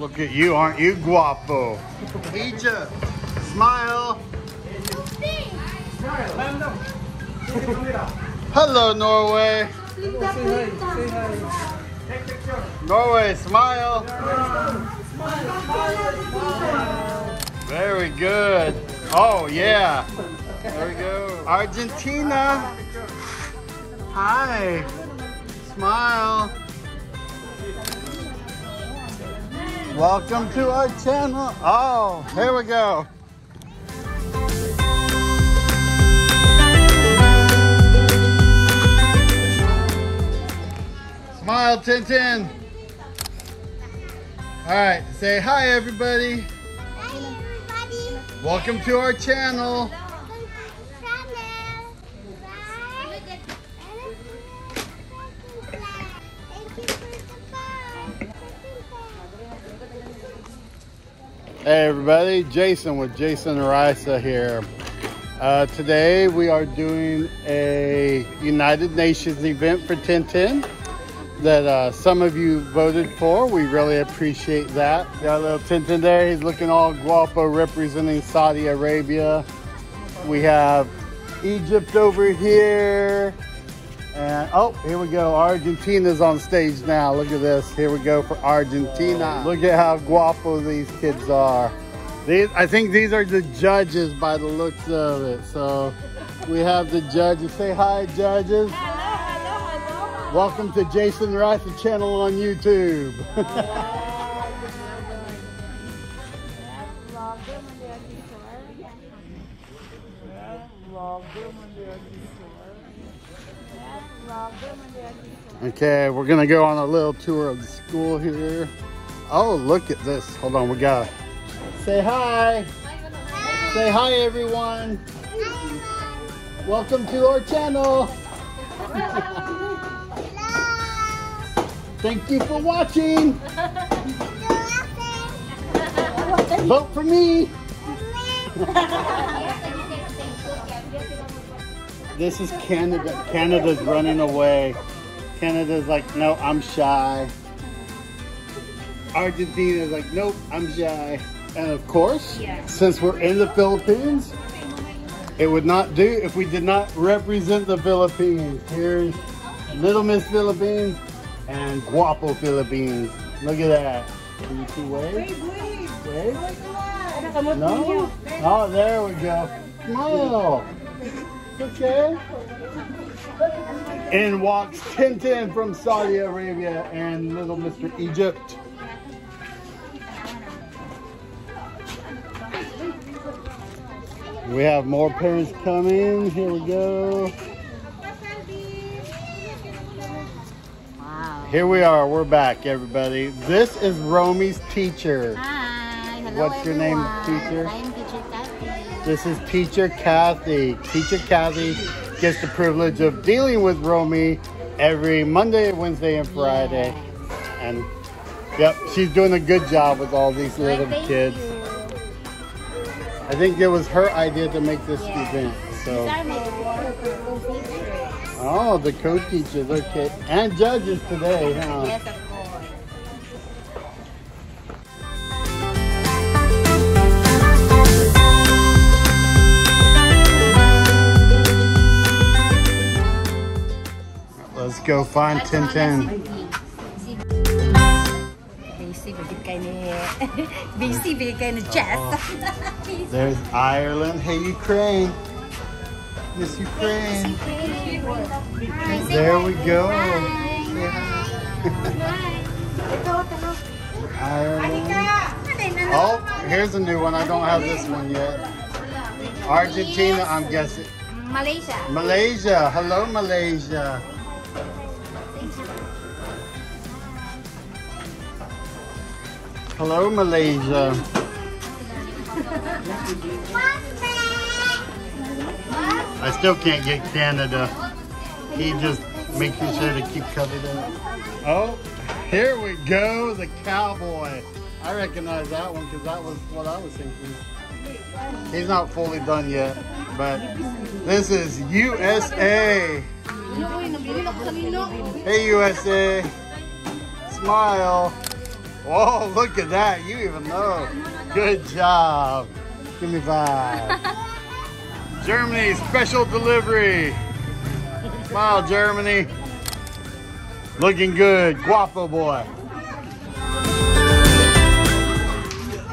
Look at you, aren't you guapo? Egypt, smile. Hello, Norway. Say hi. Take picture. Norway, smile. Very good. Oh, yeah. There we go. Argentina. Hi. Smile. Welcome to our channel. Oh, here we go. Smile, Tintin. All right, say hi, everybody. Hi, everybody. Welcome to our channel. Hey everybody, Jason with Jason Raisa here. Today we are doing a United Nations event for Tintin that some of you voted for. We really appreciate that. Got a little Tintin there, he's looking all guapo representing Saudi Arabia. We have Egypt over here. And, oh, here we go. Argentina's on stage now. Look at this. Here we go for Argentina. Look at how guapo these kids are. I think these are the judges by the looks of it. So we have the judges. Say hi, judges. Hello, hello, hello. Welcome to Jason Raisa channel on YouTube. Okay, we're gonna go on a little tour of the school here. Oh, look at this. Hold on, we gotta say hi. Hi. Say hi, everyone. Hi, everyone. Welcome to our channel. Hello. Hello. Thank you for watching. Vote for me. This is Canada. Canada's running away. Canada's like, no, I'm shy. Argentina's like, nope, I'm shy. And of course, since we're in the Philippines, it would not do if we did not represent the Philippines. Here's Little Miss Philippines and Guapo Philippines. Look at that. Can you two wave? Wave? No? Oh, there we go. Smile. Okay. In walks Tintin from Saudi Arabia and little Mr. Egypt. We have more parents coming. Here we go. Wow. Here we are. We're back, everybody. This is Romy's teacher. Hi. Hello, what's your everyone. Name, teacher? I am teacher Kathy. This is teacher Kathy. Teacher Kathy gets the privilege of dealing with Romy every Monday, Wednesday, and Friday. Yes. And yep, she's doing a good job with all these little kids. You. I think it was her idea to make this event. So. Oh, the co-teachers, okay. And judges today, huh? Yes, of course. Let's go find Tintin. Uh-oh. There's Ireland. Hey, Ukraine. Miss Ukraine. There we go. Ireland. Oh, here's a new one. I don't have this one yet. Argentina, I'm guessing. Malaysia. Malaysia. Hello, Malaysia. Hello, Malaysia. I still can't get Canada. He just making sure to keep covered up. Oh, here we go, the cowboy. I recognize that one because that was what I was thinking. He's not fully done yet, but this is USA. Hey, USA. Smile. Oh, look at that. You even know. Good job. Give me five. Germany special delivery. Wow, Germany. Looking good. Guapo boy.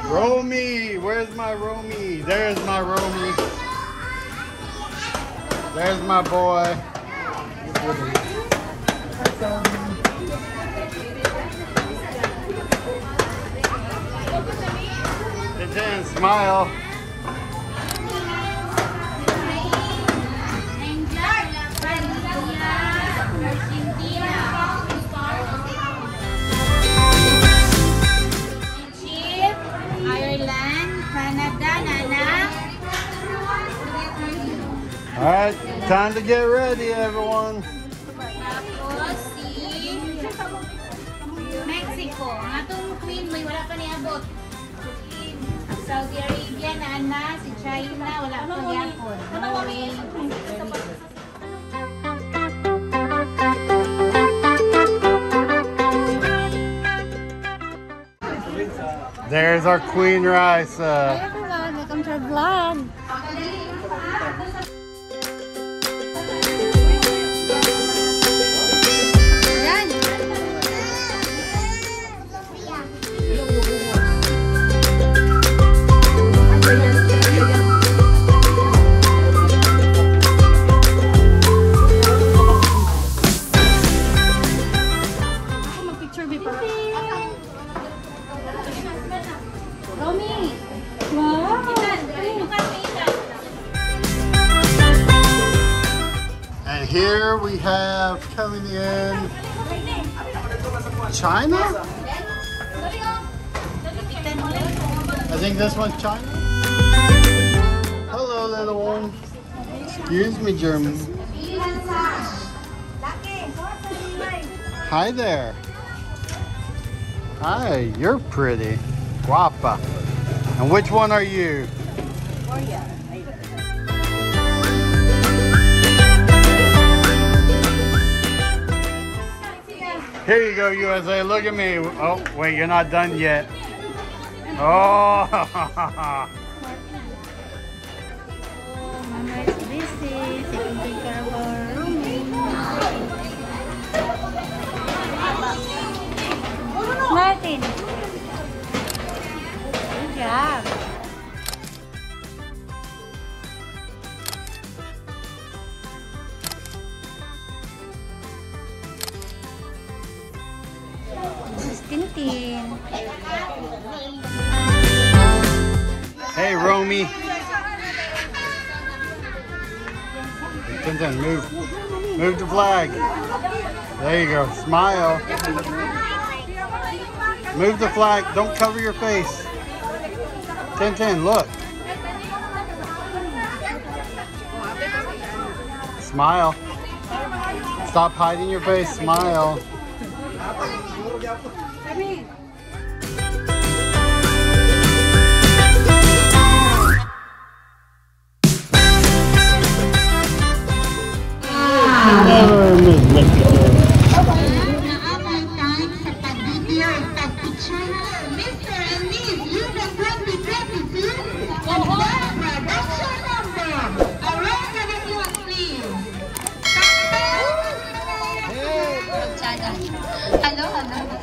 Romy. Where's my Romy? There's my Romy. There's my boy. Tintin, smile. All right, time to get ready, everyone. Mexico, natong Queen may wala pa niabot. Saudi Arabia na ana, si China wala pa niabot. There's our Queen Raisa. Hi everyone, welcome to our vlog. Here we have coming in China? I think this one's China. Hello, little one. Excuse me, German. Hi there. Hi, you're pretty. Guapa. And which one are you? Here you go, USA, look at me. Oh, wait, you're not done yet. Oh, Mama is busy taking care of our roomie. Martin. Good job. Tintin. Hey, Romy. Tintin, move. Move the flag. There you go. Smile. Move the flag. Don't cover your face. Tintin, look. Smile. Stop hiding your face. Smile. Hello, hello.